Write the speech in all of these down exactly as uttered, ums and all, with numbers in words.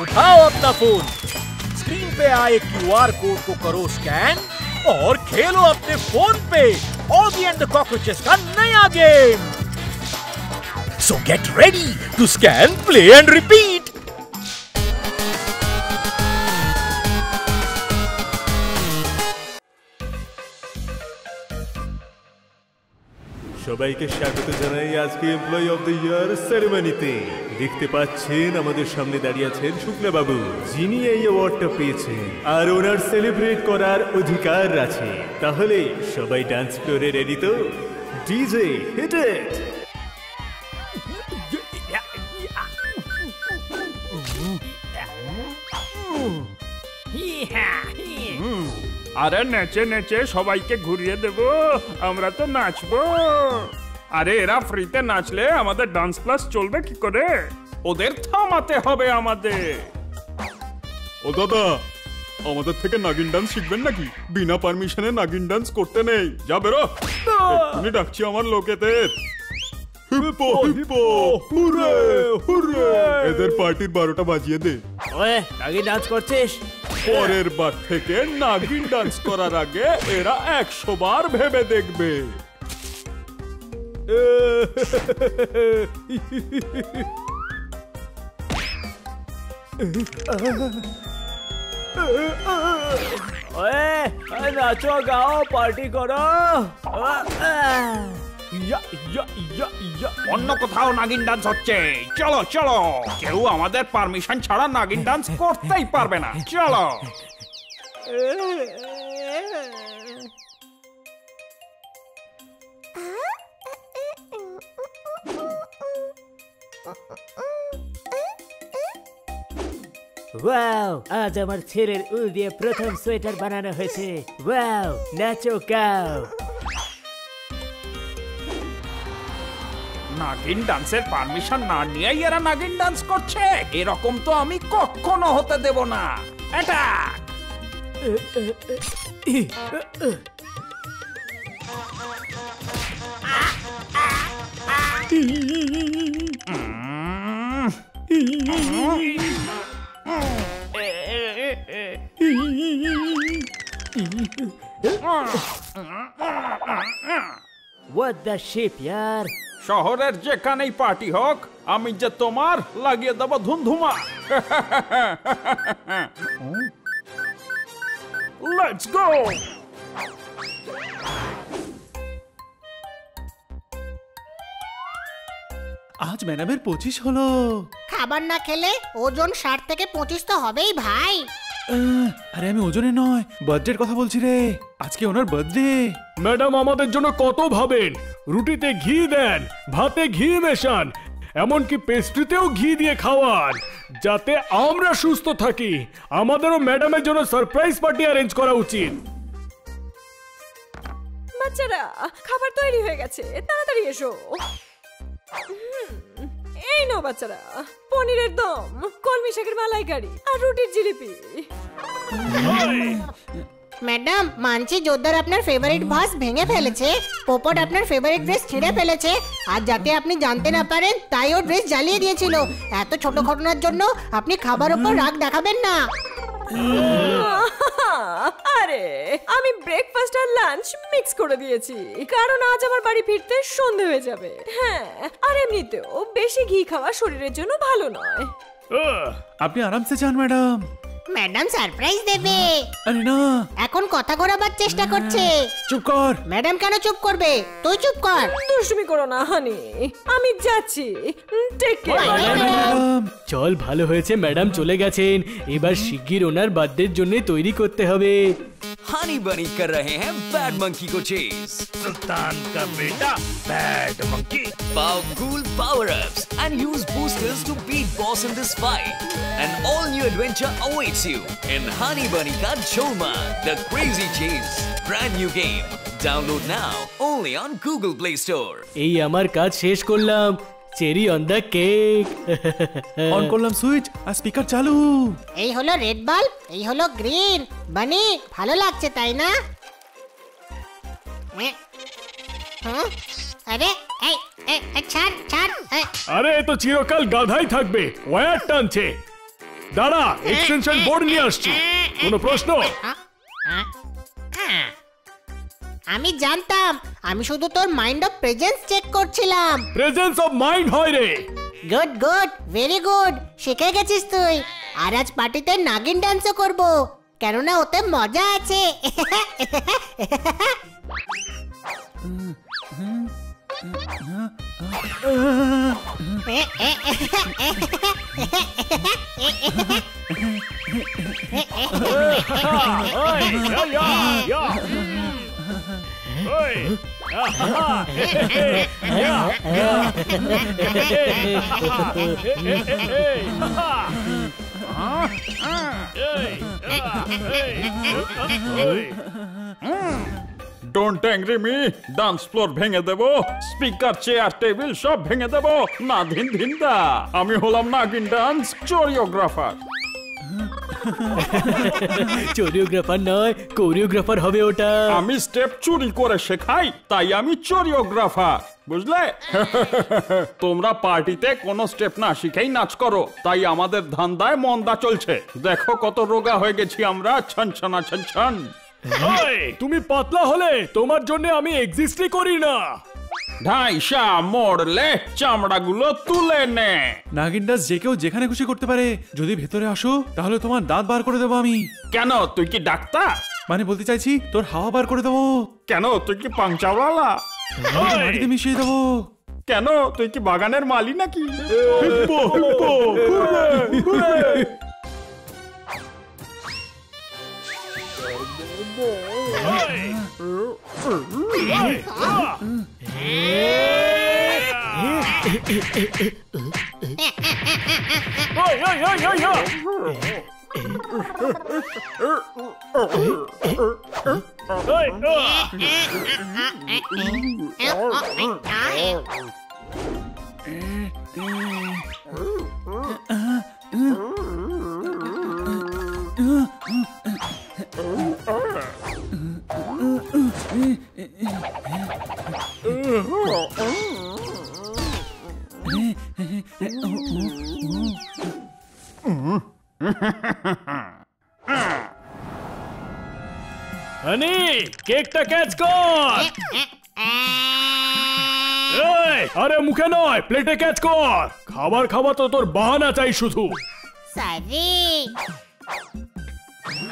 उठाओ अपना phone, screen पे आए क्यूआर कोड को करो स्कैन और खेलो अपने फोन पे ऑगी एंड द कॉकरोचेस का नया game. So get ready to scan, play and repeat. সবাইকে স্বাগত জানাই আজকে এমপ্লয়ি অফ দ্য ইয়ার সেরিমনিতে। দেখতে পাচ্ছেন আমাদের সামনে দাঁড়িয়ে আছেন শুক্লা বাবু, যিনি এই অ্যাওয়ার্ডটা পেয়েছেন আর ওনার সেলিব্রেট করার অধিকার আছে। তাহলে সবাই ডান্স ফ্লোরে রেডি তো? DJ hit it. अरे नेचे नेचे सबाई के घूरिए देबो, आमरा तो नाचबो। अरे एरा फ्रीते नाचले आमादे डांस क्लास चलबे की करे, ओदेर थामाते होबे आमादे। ओ दादा, आमादे थेके नागिन डांस शिखबेन नाकि? बिना परमिशने नागिन डांस करते नेई, जा बेरो। एखुनि डाकछि आमार लोकेदेर। हिप्पो हिप्पो हुरे हुरे, एदेर पार्टिर बारोटा बाजिए दे। ओए नागिन डांस करछिस? পরের বার থেকে নাগিন ডান্স করার আগে এরা একশো বার ভেবে দেখবে। নাচো, গাও, পার্টি করো। অন্য কোথাও নাগিন ডান্স হচ্ছে, চলো চলো। কেউ আমাদের পারমিশন ছাড়া নাগিন ডান্স করতেই পারবে না, চলো। ওয়াও, আজ আমার ছেলের উল দিয়ে প্রথম সোয়েটার বানানো হয়েছে। ওয়াও, নাচো গাও। नागिन डांसर परमिशन ना निये येरा नागिन डांस करछे, एरकम तो आमी कखनो होते देব না। अटैक। What the shit यार? শহরের যেখানে পার্টি হোক আমি যে তোমার লাগিয়ে দেব ধুমধুমা। Let's go. আজ ম্যাডামের পঁচিশ হলো। খাবার না খেলে ওজন ষাট থেকে পঁচিশ তো হবেই ভাই। আরে আমি ওজনে নয়, বার্থডের কথা বলছি রে। আজকে ওনার বার্থডে। ম্যাডাম আমাদের জন্য কত ভাবেন, রুটিতে ঘি দেন, ভাতে ঘি মেশান, এমনকি পেস্ট্রিতেও ঘি দিয়ে খাওয়ান, যাতে আমরা সুস্থ থাকি। আমাদেরও ম্যাডামের জন্য সারপ্রাইজ পার্টি অ্যারেঞ্জ করা উচিত। বাচ্চারা, খাবার তৈরি হয়ে গেছে, তাড়াতাড়ি এসো। এই নাও বাচ্চারা, পনিরের দম, কলমি শাকের মালাইকারি আর রুটির জিলিপি। ম্যাডাম, মানছি জোরদার আপনার ফেভারিট ভাস ভেঙে ফেলেছে, পোপট আপনার ফেভারিট ড্রেস ছিঁড়ে ফেলেছে, আর যাতে আপনি জানতে না পারেন তাই ও ড্রেস জ্বালিয়ে দিয়েছিল। এত ছোট ঘটনার জন্য আপনি খাবার উপর রাগ দেখাবেন না। আরে আমি ব্রেকফাস্ট আর লাঞ্চ মিক্স করে দিয়েছি, কারণ আজ আমার বাড়ি ফিরতে সন্ধে হয়ে যাবে। হ্যাঁ, আর এমনিতেও বেশি ঘি খাওয়া শরীরের জন্য ভালো নয়। আপনি আরামসে যান ম্যাডাম। ম্যাডাম সারপ্রাইজ দেবে। আরে না, এখন কথা ঘোরাবার চেষ্টা করছে। চুপ কর। ম্যাডাম কেন চুপ করবে, তুই চুপ কর। দুষ্টুমি করো না হানি, আমি যাচ্ছি। Take care. চল, ভালো হয়েছে ম্যাডাম চলে গেছেন। এবার শিগগির ওনার বার্থডের জন্য তৈরি করতে হবে। হানি বানি কর রহে হ্যায় बैड मंकी को चेज। सुल्तान का बेटा bad monkey. Power cool power-ups and use boosters to beat boss in this fight. An all-new adventure awaits you in Honey Bunny Ka Jholmaal, the crazy chase, brand new game. Download now only on Google Play Store. এই আমার কাজ শেষ করলাম। Cherry on the cake. On করলাম switch আর speaker চালু। এই হলো রেড বাল্ব, এই হলো গ্রিন। বানি, ভালো লাগছে তাই না? হ্যাঁ। আরে এই এই ছাড় ছাড়। আরে তো চিরকাল গাধাই থাকবে, ওয়্যার টানছে। দাঁড়া, এক্সটেনশন বোর্ড নিয়ে আসছি। কোনো প্রশ্ন? আমি জানতাম, আমি শুধু তোর মাইন্ড অফ প্রেজেন্স চেক করছিলাম। প্রেজেন্স অফ মাইন্ড হয় রে। গুড গুড, ভেরি গুড, শিখে গেছিস তুই। আর আজ পার্টিতে নাগিন ডান্সও করব, কেননা ওতে মজা আছে। Don't angry me, dance floor ভেঙে দেব, স্পিকার চেয়ার টেবিল সব ভেঙে দেব। না দিন দিন দা, আমি হলাম নাগিন ডান্স কোরিওগ্রাফার। কোরিওগ্রাফার নয়, কোরিওগ্রাফার হবে ওটা। আমি স্টেপ চুরি করে শেখাই, তাই আমি কোরিওগ্রাফার, বুঝলে? তোমরা পার্টিতে কোনো স্টেপ না শিখেই নাচ করো, তাই আমাদের ধান্দায় মন্দা চলছে। দেখো কত রোগা হয়ে গেছি আমরা, ছনছনা ছনছন। তুমি পাতলা হলে তোমার জন্য আমি এক্সিস্টই করি না। ঢাইশা মোড়লে চামড়াগুলো তুলে নে। নাগিনদাস যে কেউ যেখানে খুশি করতে পারে। যদি ভেতরে আসো তাহলে তোমার দাঁত বার করে দেবো আমি। কেন, তুই কি ডাক্তার? মানে বলতে চাইছি তোর হাওয়া বার করে দেবো। কেন, তুই কি পাংচাওয়ালা? মাটিতে মিশিয়ে দেবো। কেন, তুই কি বাগানের মালি নাকি? হানি, কেকটা ক্যাচ কর। আরে মুখে নয়, প্লেটে ক্যাচ কর। খাবার খাওয়া তো তোর বাহানা চাই শুধু। সরি। হিপো,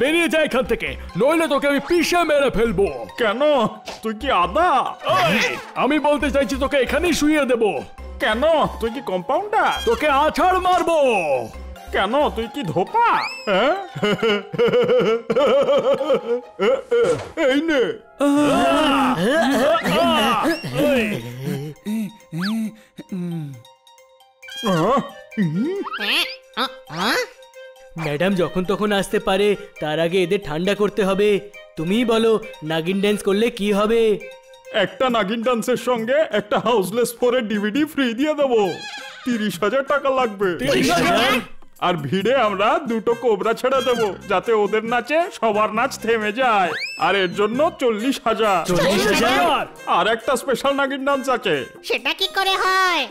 বেরিয়ে যায় এখান থেকে, নইলে তোকে আমি পিষে মেরে ফেলবো। কেন, তুই কি আদা? আমি বলতে চাইছি তোকে এখানেই শুয়ে দেবো। কেন, তুই কি কম্পাউন্ডার? তোকে আছাড় মারবো। কেন, তুই কি ধোপা? এই নে। ম্যাডাম যখন তখন আসতে পারে, তার আগে এদের ঠান্ডা করতে হবে। তুমি বলো, নাগিন ডান্স করলে কি হবে? একটা নাগিন ডান্সের সঙ্গে একটা হাউসলেস ফোরের ডিভিডি ফ্রি দিয়ে দেবো। তিরিশ হাজার টাকা লাগবে। আর ভিড়ে আমরা দুটো কোবরা ছেড়ে দেবো, যাতে ওদের নাচে সবার নাচ থেমে যায়। আর এর জন্য চল্লিশ হাজার। আর একটা স্পেশাল নাগিন ডান্স আছে, সেটা কি করে হয়?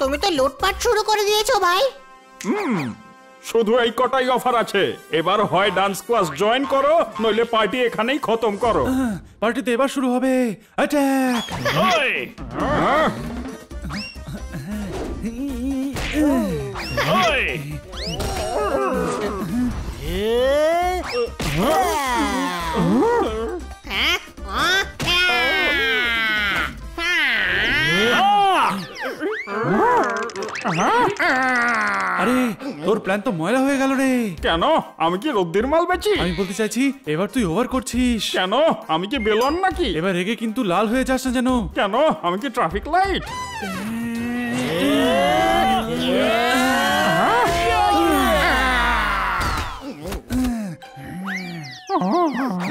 তুমি তো লুটপাট শুরু করে দিয়েছো ভাই। হুম, শুধু এই কটাই অফার আছে। এবার হয় ডান্স ক্লাস জয়েন করো, নইলে পার্টি এখানেই খতম করো। পার্টিতে এবার শুরু হবে অ্যাটাক। আরে তোর প্ল্যান তো ময়লা হয়ে গেল রে। কেন, আমি কি রোদ্দির মাল বেচি? আমি বলতে চাইছি এবার তুই ওভার করছিস। কেন, আমি কি বেলন নাকি? এবার রেগে কিন্তু লাল হয়ে যাস না যেন। কেন, আমি কি ট্রাফিক লাইট?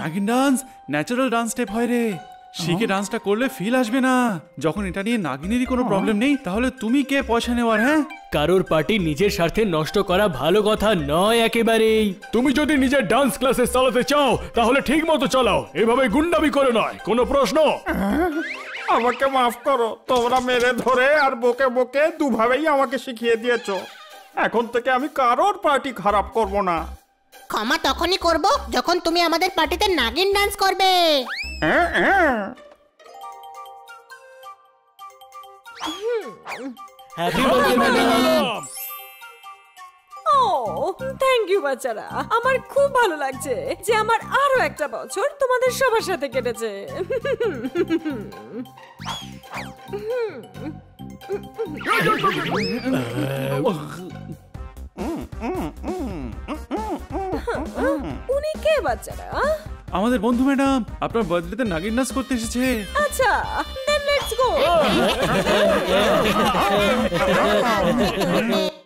নাগিন ডান্স ন্যাচারাল ডান্স স্টেপ হয় রে। শিখে ডান্সটা করলে ফিল আসবে না। যখন এটা নিয়ে নাগিনেরই কোনো প্রবলেম নেই, তাহলে তুমি কে পয়সা নেওয়ার? হ্যাঁ, কারোর পার্টি নিজের স্বার্থে নষ্ট করা ভালো কথা নয় একেবারেই। তুমি যদি নিজের ডান্স ক্লাসে চালাতে চাও তাহলে ঠিক মতো চালাও, এভাবে গুন্ডামি করে নয়। কোনো প্রশ্ন? আমাকে মাফ করো, তোমরা মেরে ধরে আর বকে বকে দুভাবেই আমাকে শিখিয়ে দিয়েছো। এখন থেকে আমি কারোর পার্টি খারাপ করব না। ক্ষমা তখনই করব যখন তুমি আমাদের পার্টিতে নাগিন ডান্স করবে। Happy birthday madam. ও থ্যাংক ইউ বাচ্চারা, আমার খুব ভালো লাগছে যে আমার আরো একটা বছর তোমাদের সবার সাথে কেটেছে। উনি কে বাচ্চারা? আমাদের বন্ধু ম্যাডাম আপনার বার্থডেতে নাগিন ডান্স করতে এসেছে। আচ্ছা, দেন লেটস গো।